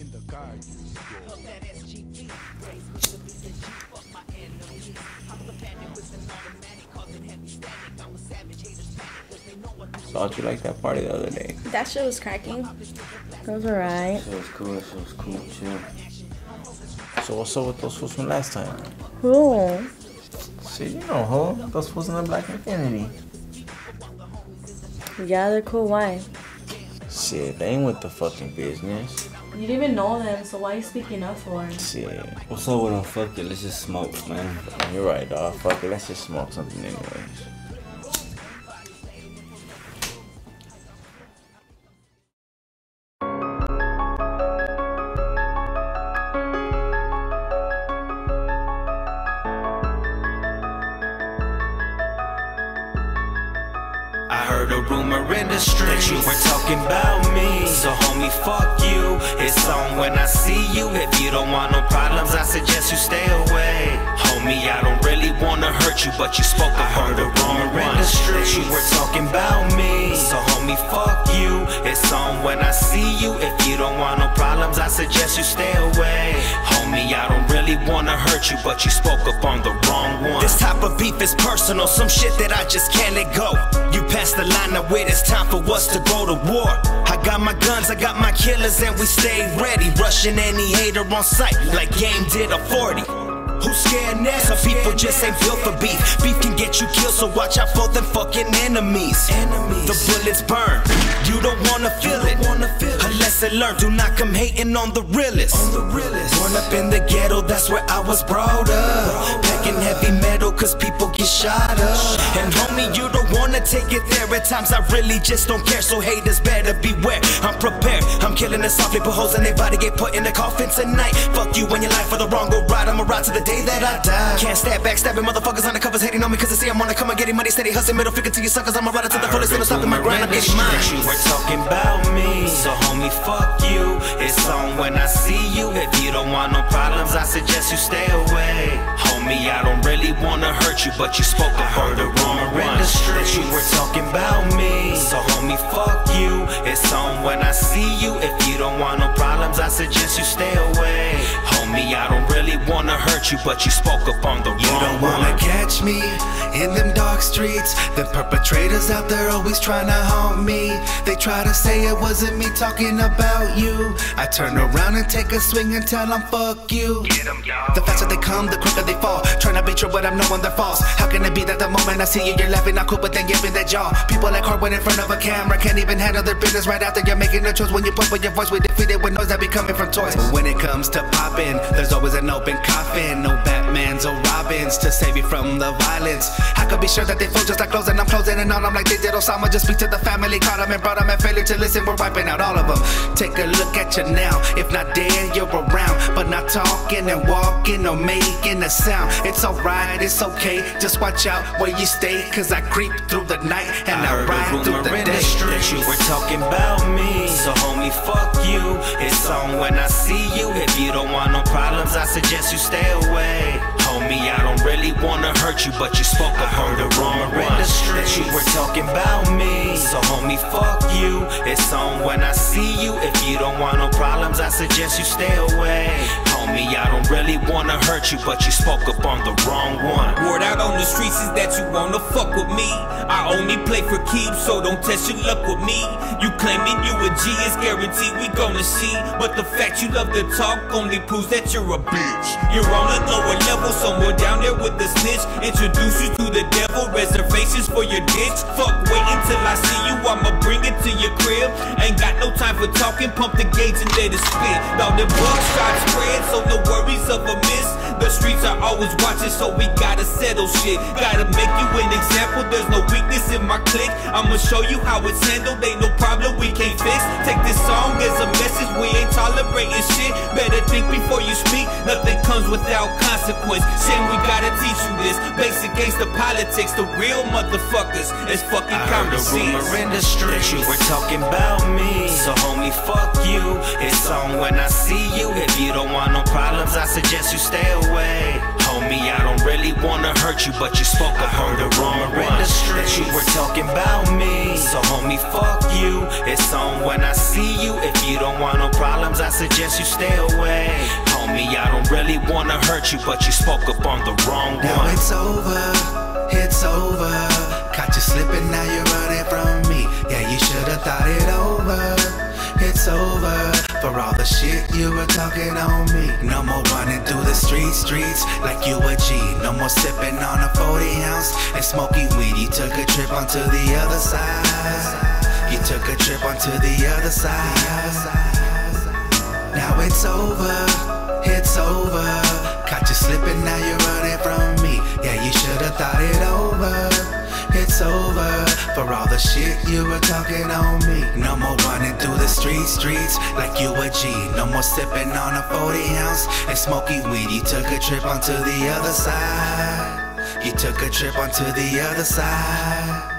in the garden. Hook that SGP, race with the beat and G, fuck my enemies. I'm the panic with an automatic, causing heavy static. I'm a savage, haters panic, cause they know what I'm doing. So how'd you like that party the other day? That shit was cracking. That was alright. It was cool, it was cool too. So what's up with those fools from last time? Who? Shit, you know who? Those fools in the Black Infinity. Yeah, they're cool, why? Shit, they ain't with the fucking business. You didn't even know them, so why are you speaking up for? Shit, what's up with them? Fuck it, let's just smoke, man. You're right, dog. Fuck it, let's just smoke something anyways. I heard a rumor in the streets you were talking about me. So homie, fuck you. It's on when I see you. If you don't want no problems, I suggest you stay away. Homie, I don't really wanna hurt you, but you spoke up. I heard a rumor in the streets you were talking about me. So homie, fuck you. It's on when I see you. If you don't want no problems, I suggest you stay away. Homie, I don't really wanna hurt you, but you spoke up on the wrong one. This type of beef is personal, some shit that I just can't let go. You pass the line of wit, it's time for us to go to war. I got my guns, I got my killers, and we stay ready. Rushing any hater on sight, like Game did a 40. Who's scared now? Some people just ain't built for beef. Beef can get you killed, so watch out for them fucking enemies. The bullets burn, you don't wanna feel it. Unless it learn, do not come hating on the realest. Born up in the ghetto, that's where I was brought up. Packing heavy metal, cause people get shot up. And homie, you don't wanna take it there. At times I really just don't care, so haters better beware. I'm prepared, I'm killing it softly. Put holes in their body, get put in the coffin tonight. Fuck you and your life for the wrong or right. I'ma ride to the day that I die. Can't stab back, stabbing motherfuckers on the covers, hating on me cause they see I'm on the come and getting money steady. Hustling middle finger to your suckers, I'ma ride it to the fullest and I'm stopping my grind, I'm getting mine. You were talking about me, so homie fuck you. It's on when I see you. If you don't want no problems, I suggest you stay away. Homie, I don't really wanna hurt you, but you spoke up. I heard a rumor in the street you were talking about me. So homie, fuck you. It's on when I see you. If you don't want no problems, I suggest you stay away. Homie, I don't really wanna hurt you, but you spoke up on the wrong one. You don't wanna catch me in them dark streets. The perpetrators out there always trying to haunt me. They try to say it wasn't me talking about you. I turn around and take a swing and tell them fuck you. The faster they come, the quicker they fall. Trying to be true, but I'm knowing they're false. How can it be that the moment I see you, you're laughing? I cool, but then giving that jaw. People like Corwin in front of a camera can't even handle their business right after you're making a choice. When you pump with your voice, we defeat it with noise that be coming from toys. But when it comes to popping, there's always an open coffin. No Batmans or Robins to save you from the violence. I could be sure that they fold just like clothes, and I'm closing and on them like they did Osama. Just speak to the family, caught them and brought them and failure to listen. We're wiping out all of them. Take a look at you now. If not dead, you're around, but not talking and walking or making a sound. It's alright, it's okay. Just watch out where you stay, cause I creep through the night and I ride through the day. That you were talking about me, so homie, fuck you. It's on when I see you. If you don't want no problems, I suggest you stay away. Homie, I don't really wanna hurt you, but you spoke up. I heard a rumor in the street you were talking about me. So homie, fuck you. It's on when I see you. If you don't want no problems, I suggest you stay away. Homie, I don't really wanna hurt you, but you spoke up on the wrong one. Word out on the streets is that you wanna fuck with me. I only play for keeps, so don't test your luck with me. You claiming you a G, it's guaranteed we gonna see. But the fact you love to talk only proves that you're a bitch. You're on a lower level, somewhere down there with the snitch. Introduce you to the devil, reservations for your ditch. Fuck waiting till I see you, I'ma bring it to your crib. Ain't got no time for talking, pump the gauge and let it spit. Now the bug starts spread, so no worries of a miss. The streets are always watching, so we gotta settle shit. Gotta make you an example, there's no weakness in my clique. I'ma show you how it's handled, ain't no problem we can't fix. Take this song as a message, we ain't tolerating shit. Better think before you speak, nothing comes without consequence. Shame we gotta teach you this, basic gangsta politics. The real motherfuckers is fucking common sense. I heard a rumor in the streets you were talking about me, so homie fuck you. It's on when I see you. If you don't want no problems, I suggest you stay away. Homie, I don't really wanna hurt you, but you spoke up. I heard a rumor in the streets you were talking about me, so homie fuck you. It's on when I see you. If you don't want no problems, I suggest you stay away. Homie, I don't really wanna hurt you, but you spoke up on the wrong one. Now it's over, it's over. Caught you slipping, now you're running from me. Yeah, you should've thought it over, it's over. For all the shit you were talking on me. No more running through the streets like you a G. No more sipping on a 40-ounce and smoking weed. You took a trip onto the other side. You took a trip onto the other side. Now it's over, it's over. Caught you slipping, now you're running from me. Yeah, you should've thought it over, it's over. For all the shit you were talking on me. No more running through the streets like you a G. No more sipping on a 40-ounce and smoking weed. You took a trip onto the other side. You took a trip onto the other side.